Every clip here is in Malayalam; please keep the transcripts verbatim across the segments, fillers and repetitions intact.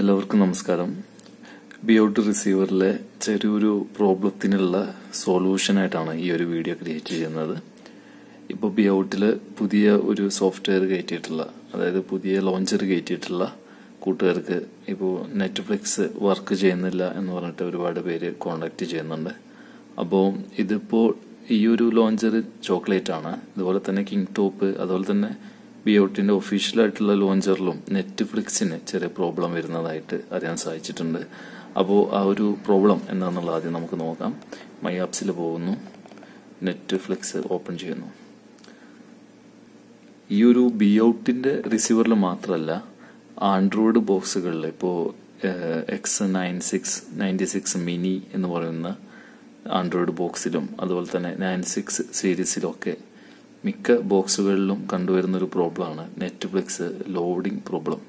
എല്ലാവർക്കും നമസ്കാരം. ബിയോട്ട് റിസീവറിലെ ചെറിയൊരു പ്രോബ്ലത്തിനുള്ള സൊല്യൂഷനായിട്ടാണ് ഈ ഒരു വീഡിയോ ക്രിയേറ്റ് ചെയ്യുന്നത്. ഇപ്പോൾ ബിയോട്ടിൽ പുതിയ ഒരു സോഫ്റ്റ്വെയർ കയറ്റിയിട്ടുള്ള, അതായത് പുതിയ ലോഞ്ചർ കയറ്റിയിട്ടുള്ള കൂട്ടുകാർക്ക് ഇപ്പോൾ നെറ്റ്ഫ്ലിക്സ് വർക്ക് ചെയ്യുന്നില്ല എന്ന് പറഞ്ഞിട്ട് ഒരുപാട് പേര് കോണ്ടാക്ട് ചെയ്യുന്നുണ്ട്. അപ്പോൾ ഇതിപ്പോൾ ഈ ഒരു ലോഞ്ചർ ചോക്ലേറ്റ് ആണ്, അതുപോലെ തന്നെ കിങ് ടോപ്പ്, അതുപോലെ തന്നെ ബിയോട്ടിൻ്റെ ഒഫീഷ്യലായിട്ടുള്ള ലോഞ്ചറിലും നെറ്റ്ഫ്ലിക്സിന് ചെറിയ പ്രോബ്ലം വരുന്നതായിട്ട് അറിയാൻ സാധിച്ചിട്ടുണ്ട്. അപ്പോൾ ആ ഒരു പ്രോബ്ലം എന്താണെന്നുള്ളത് ആദ്യം നമുക്ക് നോക്കാം. മൈ ആപ്സിൽ പോകുന്നു, നെറ്റ്ഫ്ലിക്സ് ഓപ്പൺ ചെയ്യുന്നു. ഈ ഒരു ബിയോട്ടിൻ്റെ റിസീവറിൽ മാത്രമല്ല, ആൻഡ്രോയിഡ് ബോക്സുകളിൽ ഇപ്പോൾ X nine six ninety six mini എന്ന് പറയുന്ന ആൻഡ്രോയിഡ് ബോക്സിലും അതുപോലെ തന്നെ നയൻ സിക്സ് സീരീസിലൊക്കെ മിക്ക ബോക്സുകളിലും കണ്ടുവരുന്നൊരു പ്രോബ്ലമാണ് നെറ്റ്ഫ്ലിക്സ് ലോഡിംഗ് പ്രോബ്ലം.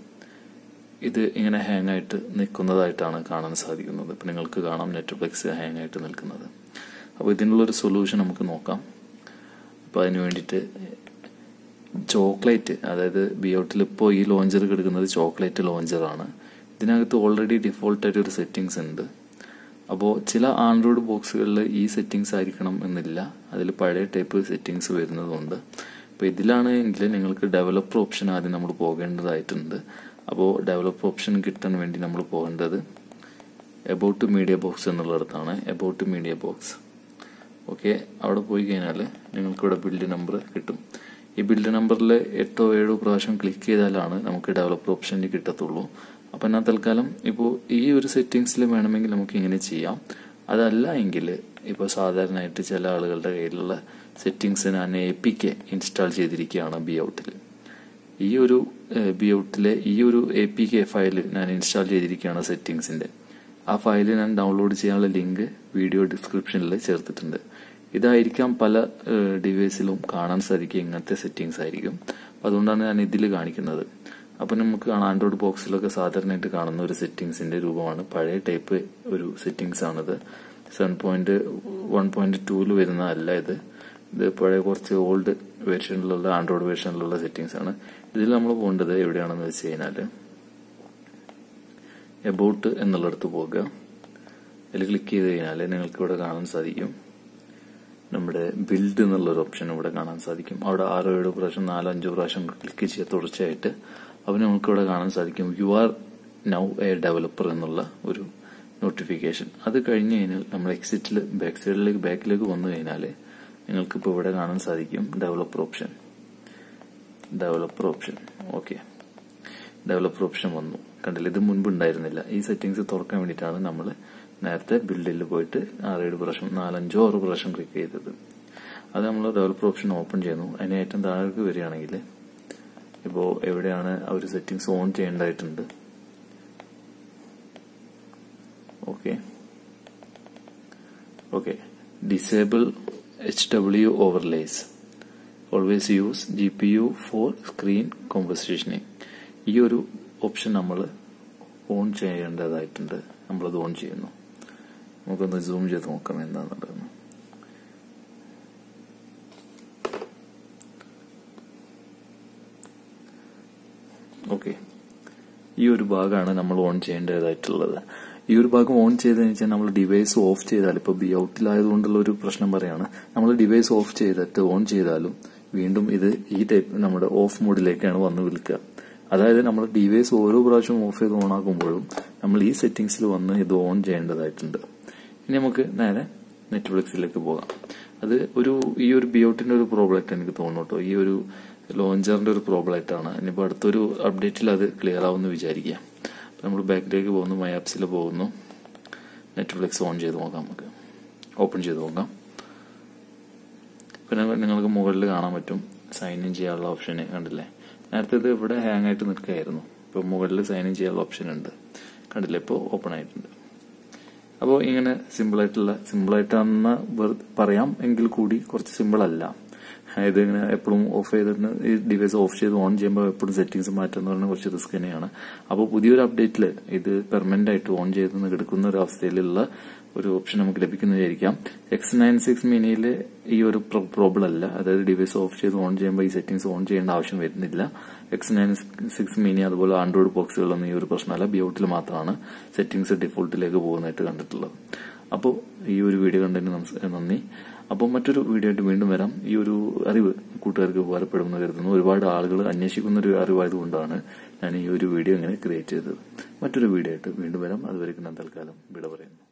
ഇത് ഇങ്ങനെ ഹാങ് ആയിട്ട് നിൽക്കുന്നതായിട്ടാണ് കാണാൻ സാധിക്കുന്നത്. ഇപ്പം നിങ്ങൾക്ക് കാണാം നെറ്റ്ഫ്ലിക്സ് ഹാങ് ആയിട്ട് നിൽക്കുന്നത്. അപ്പോൾ ഇതിനുള്ളൊരു സൊല്യൂഷൻ നമുക്ക് നോക്കാം. അപ്പോൾ അതിന് വേണ്ടിയിട്ട് ചോക്ലേറ്റ്, അതായത് ബിയോട്ടിൽ ഇപ്പോൾ ഈ ലോഞ്ചർ കിടക്കുന്നത് ചോക്ലേറ്റ് ലോഞ്ചറാണ്. ഇതിനകത്ത് ഓൾറെഡി ഡിഫോൾട്ടായിട്ട് ഒരു സെറ്റിങ്സ് ഉണ്ട്. അപ്പോൾ ചില ആൻഡ്രോയിഡ് ബോക്സുകളിൽ ഈ സെറ്റിങ്സ് ആയിരിക്കണം എന്നില്ല, അതിൽ പഴയ ടൈപ്പ് സെറ്റിങ്സ് വരുന്നതുകൊണ്ട് അപ്പോൾ ഇതിലാണെങ്കിൽ നിങ്ങൾക്ക് ഡെവലപ്പർ ഓപ്ഷൻ ആദ്യം നമ്മൾ പോകേണ്ടതായിട്ടുണ്ട്. അപ്പോൾ ഡെവലപ്പർ ഓപ്ഷൻ കിട്ടാൻ വേണ്ടി നമ്മൾ പോകേണ്ടത് എബൌട്ട് മീഡിയ ബോക്സ് എന്നുള്ളിടത്താണ്. About media box, okay. അവിടെ പോയി കഴിഞ്ഞാൽ നിങ്ങൾക്കിവിടെ ബിൽഡ് നമ്പർ കിട്ടും. ഈ ബിൽഡ് നമ്പറിൽ എട്ടോ ഏഴോ പ്രാവശ്യം ക്ലിക്ക് ചെയ്താലാണ് നമുക്ക് ഡെവലപ്പർ ഓപ്ഷനിൽ കിട്ടത്തുള്ളൂ. അപ്പം എന്നാൽ തൽക്കാലം ഇപ്പോൾ ഈ ഒരു സെറ്റിങ്സിൽ വേണമെങ്കിൽ നമുക്ക് ഇങ്ങനെ ചെയ്യാം. അതല്ല എങ്കിൽ ഇപ്പോൾ സാധാരണയായിട്ട് ചില ആളുകളുടെ കയ്യിലുള്ള സെറ്റിങ്സിന് തന്നെ എ പി കെ ഇൻസ്റ്റാൾ ചെയ്തിരിക്കുകയാണ് ബിയോട്ടിൽ. ഈ ഒരു ബിയോട്ടിലെ ഈ ഒരു എ പി കെ ഫയൽ ഞാൻ ഇൻസ്റ്റാൾ ചെയ്തിരിക്കുകയാണ് സെറ്റിങ്സിൻ്റെ. ആ ഫയൽ ഞാൻ ഡൗൺലോഡ് ചെയ്യാനുള്ള ലിങ്ക് വീഡിയോ ഡിസ്ക്രിപ്ഷനിൽ ചേർത്തിട്ടുണ്ട്. ഇതായിരിക്കാം പല ഡിവൈസിലും കാണാൻ സാധിക്കുക, ഇങ്ങനത്തെ സെറ്റിങ്സ് ആയിരിക്കും. അതുകൊണ്ടാണ് ഞാൻ ഇതിൽ കാണിക്കുന്നത്. അപ്പം നമുക്ക് കാണാം ആൻഡ്രോയിഡ് ബോക്സിലൊക്കെ സാധാരണയായിട്ട് കാണുന്ന ഒരു സെറ്റിങ്സിന്റെ രൂപമാണ്, പഴയ ടൈപ്പ് ഒരു സെറ്റിങ്സ് ആണിത്. സെവൻ പോയിന്റ് വൺ പോയിന്റ് ടൂവിൽ വരുന്നതല്ല ഇത്. ഇത് പഴയ കുറച്ച് ഓൾഡ് വേർഷനിലുള്ള ആൻഡ്രോയിഡ് വേർഷനിലുള്ള സെറ്റിങ്സ് ആണ്. ഇതിൽ നമ്മൾ പോകേണ്ടത് എവിടെയാണെന്ന് വെച്ച് കഴിഞ്ഞാൽ എബൌട്ട് എന്നുള്ളടത്ത് പോകുക. അതിൽ ക്ലിക്ക് ചെയ്ത് കഴിഞ്ഞാൽ നിങ്ങൾക്ക് ഇവിടെ കാണാൻ സാധിക്കും നമ്മുടെ ബിൽഡ് എന്നുള്ളൊരു ഓപ്ഷൻ ഇവിടെ കാണാൻ സാധിക്കും. അവിടെ ആറോ ഏഴോ പ്രാവശ്യം നാലോ അഞ്ചോ പ്രാവശ്യം ക്ലിക്ക് ചെയ്യുക തുടർച്ചയായിട്ട്. അപ്പോൾ നമുക്കിവിടെ കാണാൻ സാധിക്കും you are now a developer എന്നുള്ള ഒരു നോട്ടിഫിക്കേഷൻ. അത് കഴിഞ്ഞ് കഴിഞ്ഞാൽ നമ്മൾ എക്സിറ്റിൽ ബാക്ക് സൈഡിലേക്ക് ബാക്കിലേക്ക് വന്നു കഴിഞ്ഞാൽ നിങ്ങൾക്കിപ്പോൾ ഇവിടെ കാണാൻ സാധിക്കും developer option. Developer option, okay. Developer option വന്നു, കണ്ടില്ല. ഇത് മുൻപ് ഉണ്ടായിരുന്നില്ല. ഈ സെറ്റിങ്സ് തുറക്കാൻ വേണ്ടിയിട്ടാണ് നമ്മൾ നേരത്തെ ബിൽഡിൽ പോയിട്ട് ആറേഴ് പ്രാവശ്യം നാലഞ്ചോ ആറ് പ്രാവശ്യം ക്ലിക്ക് ചെയ്തത്. അത് നമ്മൾ ഡെവലപ്പർ ഓപ്ഷൻ ഓപ്പൺ ചെയ്യുന്നു. അതിന് ഏറ്റവും താഴേക്ക് വരികയാണെങ്കിൽ ഇപ്പോൾ എവിടെയാണ് ആ ഒരു സെറ്റിങ്സ് ഓൺ ചെയ്യേണ്ടതായിട്ടുണ്ട്, okay okay disable H W overlays, always use G P U for screen compositing. ഈ ഒരു ഓപ്ഷൻ നമ്മൾ ഓൺ ചെയ്യേണ്ടതായിട്ടുണ്ട്. നമ്മളത് ഓൺ ചെയ്യുന്നു. നമുക്കൊന്ന് സൂം ചെയ്ത് നോക്കാം എന്താണെന്നുള്ളതെന്ന്. ഓക്കെ, ഈ ഒരു ഭാഗമാണ് നമ്മൾ ഓൺ ചെയ്യേണ്ടതായിട്ടുള്ളത്. ഈ ഒരു ഭാഗം ഓൺ ചെയ്തതെന്ന് വെച്ചാൽ നമ്മൾ ഡിവൈസ് ഓഫ് ചെയ്താൽ, ഇപ്പോൾ ബി ഔട്ടിലായതുകൊണ്ടുള്ള ഒരു പ്രശ്നം പറയാണ്, നമ്മൾ ഡിവൈസ് ഓഫ് ചെയ്തിട്ട് ഓൺ ചെയ്താലും വീണ്ടും ഇത് ഈ ടൈപ്പ് നമ്മുടെ ഓഫ് മോഡിലേക്കാണ് വന്ന് വിളിക്കുക. അതായത് നമ്മൾ ഡിവൈസ് ഓരോ പ്രാവശ്യം ഓഫ് ചെയ്ത് ഓൺ ആക്കുമ്പോഴും നമ്മൾ ഈ സെറ്റിങ്സിൽ വന്ന് ഇത് ഓൺ ചെയ്യേണ്ടതായിട്ടുണ്ട്. ഇനി നമുക്ക് നേരെ നെറ്റ്ഫ്ലിക്സിലേക്ക് പോകാം. അത് ഒരു ഈ ഒരു ബിയോട്ടിന്റെ ഒരു പ്രോബ്ലമായിട്ട് എനിക്ക് തോന്നുന്നു കേട്ടോ. ഈ ഒരു ലോഞ്ചറിന്റെ ഒരു പ്രോബ്ലമായിട്ടാണ്. ഇനിയിപ്പോൾ അടുത്തൊരു അപ്ഡേറ്റിൽ അത് ക്ലിയർ ആവുമെന്ന് വിചാരിക്കുക. അപ്പം നമ്മൾ ബാക്കിലേക്ക് പോകുന്നു, മൈ ആപ്സിൽ പോകുന്നു, നെറ്റ്ഫ്ലിക്സ് ഓൺ ചെയ്ത് നോക്കാം. നമുക്ക് ഓപ്പൺ ചെയ്ത് നോക്കാം. പിന്നെ നിങ്ങൾക്ക് മുകളിൽ കാണാൻ പറ്റും സൈൻ ഇൻ ചെയ്യാനുള്ള ഓപ്ഷൻ കണ്ടില്ലേ. നേരത്തെ ഇത് ഇവിടെ ഹാങ് ആയിട്ട് നിൽക്കുകയായിരുന്നു. ഇപ്പോൾ മുകളിൽ സൈൻ ഇൻ ചെയ്യാനുള്ള ഓപ്ഷൻ ഉണ്ട്, കണ്ടില്ല. ഇപ്പോൾ ഓപ്പൺ ആയിട്ടുണ്ട്. അപ്പോൾ ഇങ്ങനെ സിമ്പിളായിട്ടുള്ള സിമ്പിളായിട്ടാണെന്ന് പറയാം, എങ്കിൽ കൂടി കുറച്ച് സിമ്പിളല്ല. If you have a device off, you can set the settings. If you have a new update, you can permanent on the option. X ninety-six mini is a problem. That device off, settings on X ninety-six mini is Android Box X ninety-six. Settings are default. So, this video is അപ്പോൾ മറ്റൊരു വീഡിയോ ആയിട്ട് വീണ്ടും വരാം. ഈ ഒരു അറിവ് കൂട്ടുകാർക്ക് ഉപകാരപ്പെടുമെന്ന് കരുതുന്നു. ഒരുപാട് ആളുകൾ അന്വേഷിക്കുന്ന ഒരു അറിവായതുകൊണ്ടാണ് ഞാൻ ഈ ഒരു വീഡിയോ ഇങ്ങനെ ക്രിയേറ്റ് ചെയ്തത്. മറ്റൊരു വീഡിയോ ആയിട്ട് വീണ്ടും വരാം. അതുവരെയ്ക്ക് ഞാൻ തൽക്കാലം വിട പറയുന്നു.